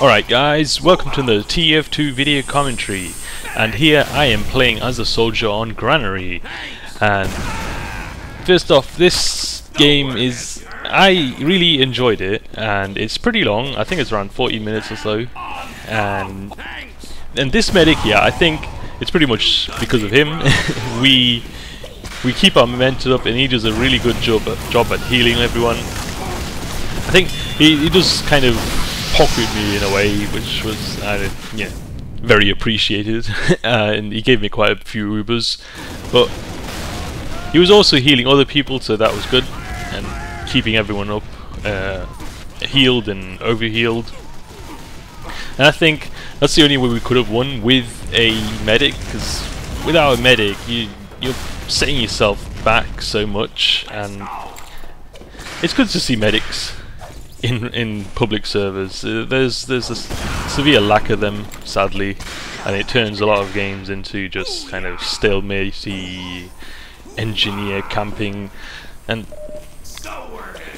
Alright guys, welcome to the TF2 video commentary, and here I am playing as a soldier on Granary. And first off, this game is... I really enjoyed it, and it's pretty long. I think it's around 40 minutes or so. And this medic here, I think it's pretty much because of him. we keep our momentum up, and he does a really good job at healing everyone. I think he does kind of pocketed me in a way, which was very appreciated, and he gave me quite a few Ubers, but he was also healing other people, so that was good, and keeping everyone up, healed and overhealed. And I think that's the only way we could have won with a medic, because without a medic, you're setting yourself back so much, and it's good to see medics in public servers. There's a severe lack of them, sadly, and it turns a lot of games into just kind of stalematey engineer camping, and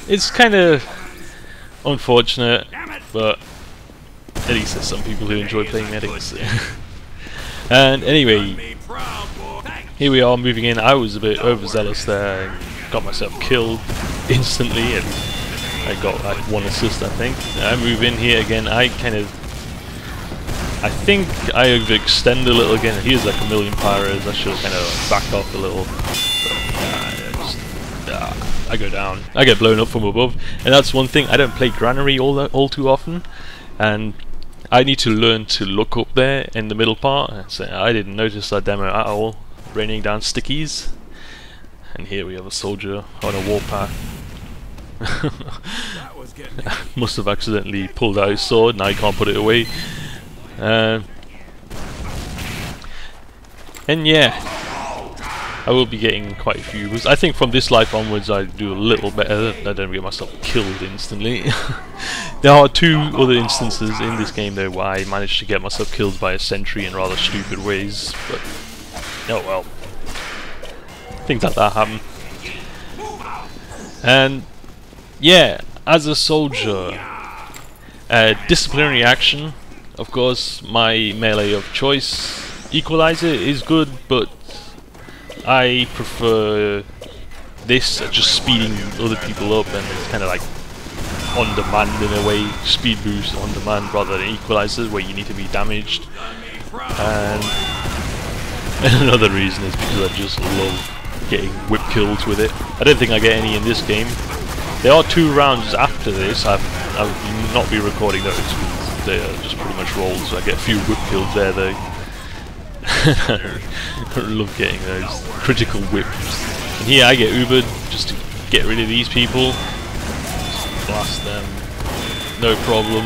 it's kind of unfortunate, but at least there's some people who enjoy playing medics. And anyway, here we are moving in. I was a bit overzealous there and got myself killed instantly, and I got like one assist, I think. I move in here again. I think I overextend a little again. Here's like a million pyros. I should kind of back off a little. I go down. I get blown up from above, and that's one thing. I don't play Granary all too often, and I need to learn to look up there in the middle part. So I didn't notice that demo at all. Raining down stickies, and here we have a soldier on a warpath. Must have accidentally pulled out his sword, now he can't put it away. And yeah, I will be getting quite a few. I think from this life onwards I do a little better. I don't get myself killed instantly. There are two other instances in this game though where I managed to get myself killed by a sentry in rather stupid ways, but oh well. Things like that happen. And yeah, as a soldier, disciplinary action, of course, my melee of choice. Equalizer is good, but I prefer this at just speeding other people up, and it's kind of like on demand in a way, speed boost on demand rather than equalizer where you need to be damaged. And another reason is because I just love getting whip kills with it. I don't think I get any in this game. There are two rounds after this. I will not be recording those, because they are just pretty much rolls. So I get a few whip kills there though. I love getting those critical whips. And here I get Ubered just to get rid of these people. Just blast them, no problem.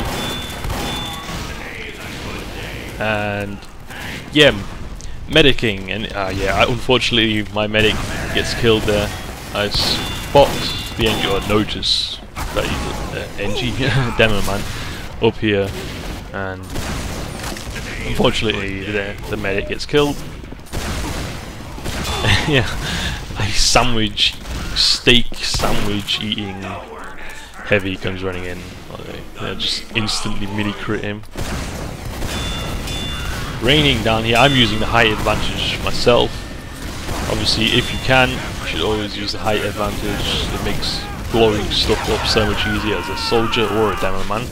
And yeah, medicking, and unfortunately my medic gets killed there. I spot the NG, or notice that NG demo man up here, and unfortunately the medic gets killed. Yeah, a steak sandwich eating heavy comes running in. I just instantly mini crit him. Raining down here, I'm using the height advantage myself. Obviously, if you can, you should always use the height advantage. It makes blowing stuff up so much easier as a soldier or a demo man.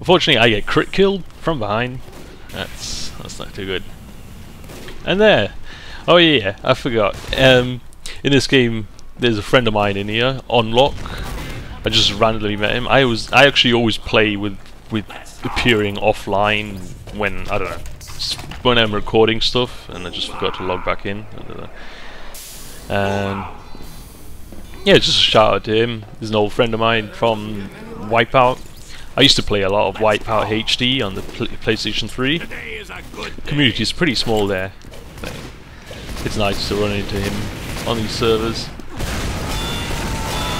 Unfortunately, I get crit killed from behind. That's not too good. And there! Oh yeah, I forgot. In this game, there's a friend of mine in here, Onlock. I just randomly met him. I actually always play with appearing offline when, I don't know, when I'm recording stuff, and I just forgot to log back in. And yeah, just a shout out to him. He's an old friend of mine from Wipeout. I used to play a lot of Wipeout HD on the PlayStation 3. Community is pretty small there, but it's nice to run into him on these servers.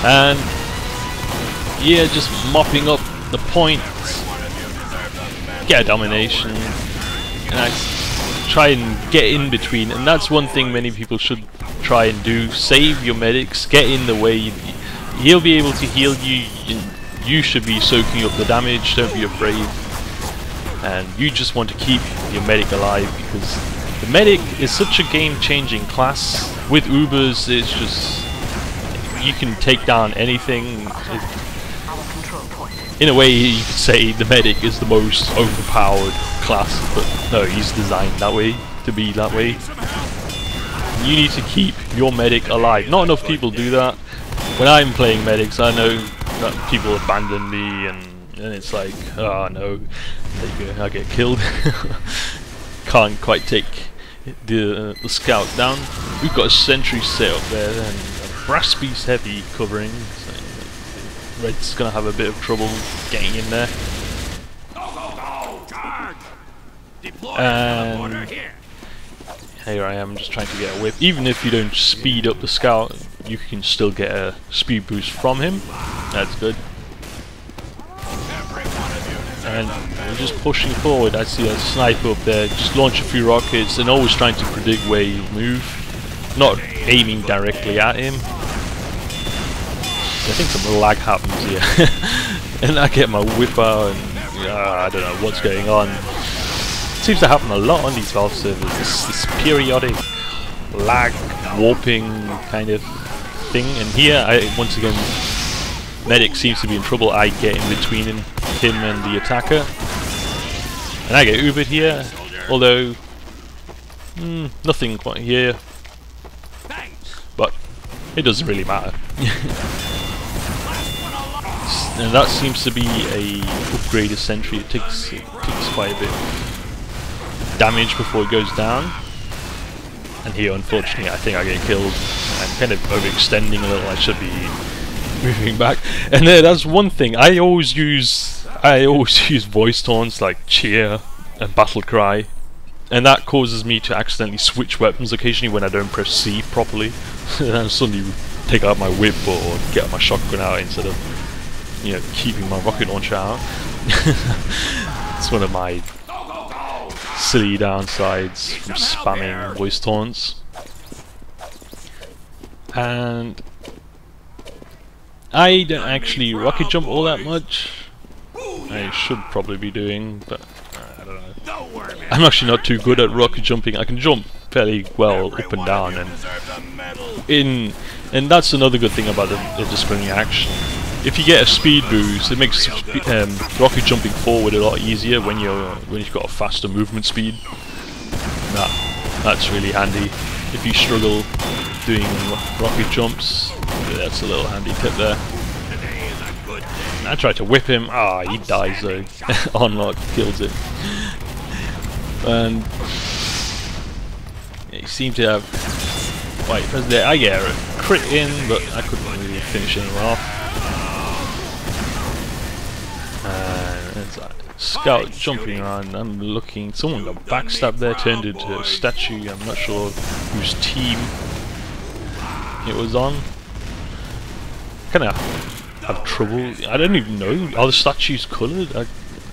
And yeah, just mopping up the points. Get a domination. And I try and get in between, and that's one thing many people should try and do. Save your medics, get in the way. He'll be able to heal you. You should be soaking up the damage. Don't be afraid. and you just want to keep your medic alive, because the medic is such a game-changing class. With Ubers, it's just, you can take down anything. In a way, you could say the medic is the most overpowered class, but no, he's designed that way, to be that way. You need to keep your medic alive. Not enough people do that. When I'm playing medics, I know that people abandon me, and it's like, oh no, I get killed. Can't quite take the scout down. We've got a sentry set up there, and a brass piece heavy covering. So Red's gonna have a bit of trouble getting in there. And here I am just trying to get a whip. Even if you don't speed up the scout, you can still get a speed boost from him. That's good. And we're just pushing forward. I see a sniper up there. Just launch a few rockets, and always trying to predict where you'll move. Not aiming directly at him. I think some lag happens here. And I get my whip out, and I don't know what's going on. It seems to happen a lot on these Valve servers. This periodic lag, warping kind of thing. And here, once again, medic seems to be in trouble. I get in between him and the attacker. And I get Ubered here, although nothing quite here. But it doesn't really matter. And that seems to be a upgraded sentry. It takes quite a bit of damage before it goes down. And here, unfortunately, I think I get killed. I'm kind of overextending a little. I should be moving back. And that's one thing. I always use voice taunts like cheer and battle cry, and that causes me to accidentally switch weapons occasionally when I don't press C properly. And I suddenly take out my whip or get my shotgun out instead of, you know, keeping my rocket launcher out. It's one of my silly downsides from spamming voice taunts. And I don't actually rocket jump all that much. I should probably be doing, but I don't know. I'm actually not too good at rocket jumping. I can jump fairly well up and down, and that's another good thing about the springing action. If you get a speed boost, it makes rocket jumping forward a lot easier when you've got a faster movement speed. That's really handy. If you struggle doing rocket jumps, that's a little handy tip there. I try to whip him. He dies though. Onlock kills it. And he seemed to have quite present there. I get a crit in, but I couldn't really finish him off. Scout jumping around, I'm looking. Someone got backstabbed there, turned into a statue. I'm not sure whose team it was on. Kind of have trouble. I don't even know. Are the statues coloured? I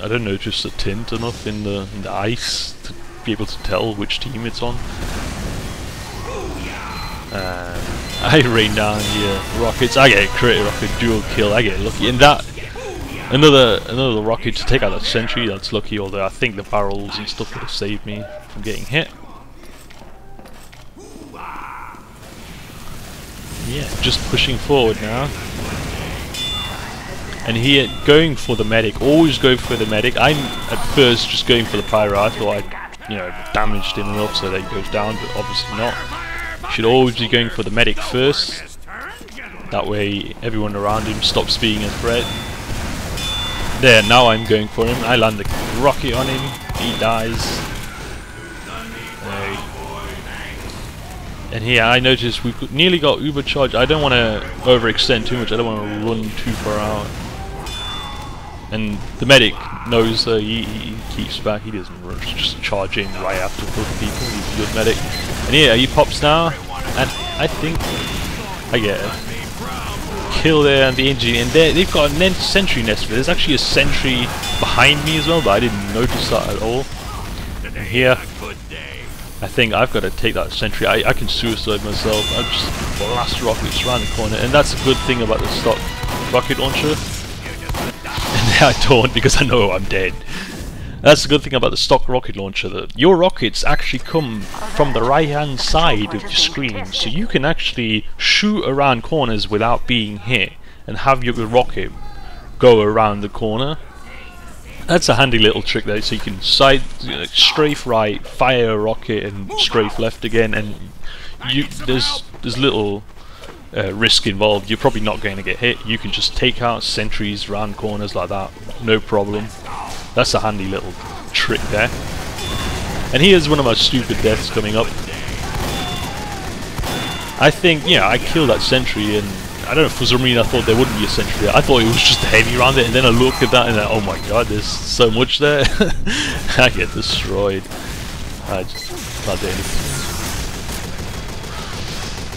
don't notice the tint enough in the ice to be able to tell which team it's on. I rain down here rockets. I get a crit rocket, dual kill. I get lucky, and that. Another rocket to take out that sentry. That's lucky, although I think the barrels and stuff would have saved me from getting hit. Yeah, just pushing forward now. And here, going for the medic. Always go for the medic. I'm at first just going for the pyro. I thought I, damaged him enough so that he goes down, but obviously not. Should always be going for the medic first. That way, everyone around him stops being a threat. There, now I'm going for him. I land a rocket on him. He dies. And here I notice we've nearly got Uber charge. I don't want to overextend too much. I don't want to run too far out. And the medic knows that he keeps back. He doesn't rush, just charge in right after other people. He's a good medic. And here he pops now. And I think I get it. Kill there and the engine, and they've got a sentry nest. There's actually a sentry behind me as well, but I didn't notice that at all. And here, I think I've got to take that sentry. I can suicide myself. I just blast rockets around the corner, and that's a good thing about the stock rocket launcher. And I taunt because I know I'm dead. That's the good thing about the stock rocket launcher, that your rockets actually come from the right hand side of your screen, so you can actually shoot around corners without being hit and have your rocket go around the corner. That's a handy little trick there, so you can side, strafe right, fire a rocket and strafe left again, and there's little risk involved. You're probably not going to get hit. You can just take out sentries round corners like that, no problem. That's a handy little trick there. And here's one of my stupid deaths coming up. I think, yeah, I killed that sentry, and I don't know, for some reason I thought there wouldn't be a sentry there. I thought it was just heavy around it, and then I look at that and oh my god, there's so much there. I get destroyed. I just can't do anything.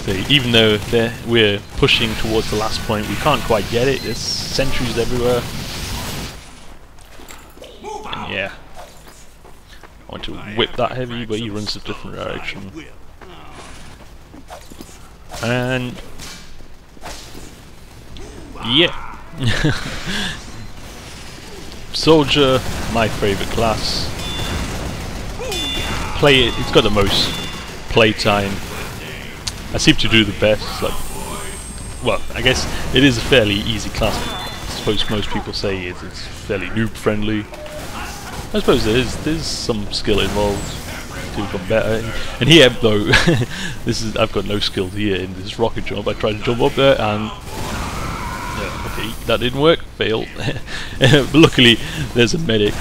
So even though we're pushing towards the last point, we can't quite get it. There's sentries everywhere. And yeah. I want to whip that heavy, but he runs a different direction. And yeah. Soldier, my favourite class. Play it, it's got the most playtime. I seem to do the best. Like, well, I guess it is a fairly easy class. I suppose most people say it's fairly noob friendly. I suppose there is. There's some skill involved to become better. And here though, this is, I've got no skill here in this rocket jump. I tried to jump up there and that didn't work, failed. But luckily there's a medic.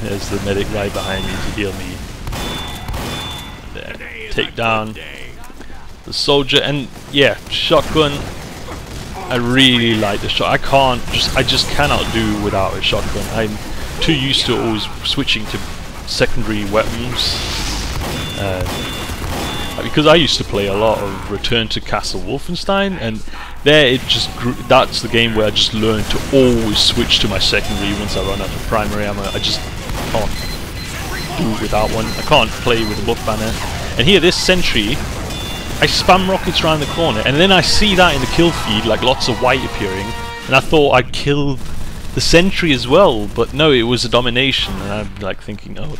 There's the medic right behind me to heal me. There, take down the soldier, and yeah, shotgun. I really like the shot. I just cannot do without a shotgun. I'm too used to always switching to secondary weapons. Because I used to play a lot of Return to Castle Wolfenstein, and there it just grew, that's the game where I just learned to always switch to my secondary once I run out of primary ammo. I just can't do it without one. I can't play with a buff banner. And here, this sentry, I spam rockets around the corner, and then I see that in the kill feed, like lots of white appearing, and I thought I killed the sentry as well, but no, it was a domination, and I'm like thinking, oh.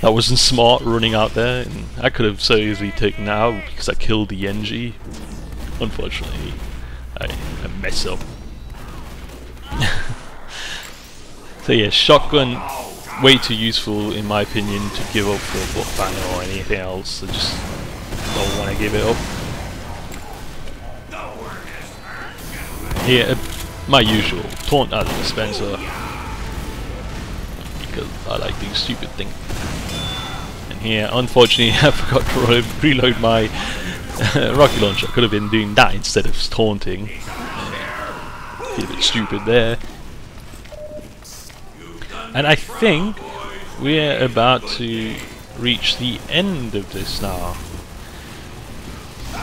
That wasn't smart, running out there, and I could have so easily taken that out because I killed the Yenji. Unfortunately, I mess up. So yeah, shotgun, way too useful in my opinion to give up for a buff banner or anything else. I just don't want to give it up. Yeah, my usual taunt at the dispenser, because I like doing stupid things. Yeah, unfortunately I forgot to reload my rocket launcher. I could have been doing that instead of taunting. A bit stupid there. And I think we're about to reach the end of this now.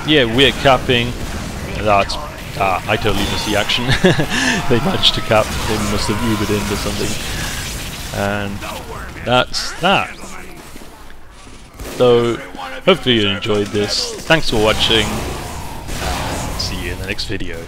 Yeah, we're capping. That's... I totally missed the action. They managed to cap. They must have Ubered into something. And that's that. So, hopefully you enjoyed this. Thanks for watching, and see you in the next video.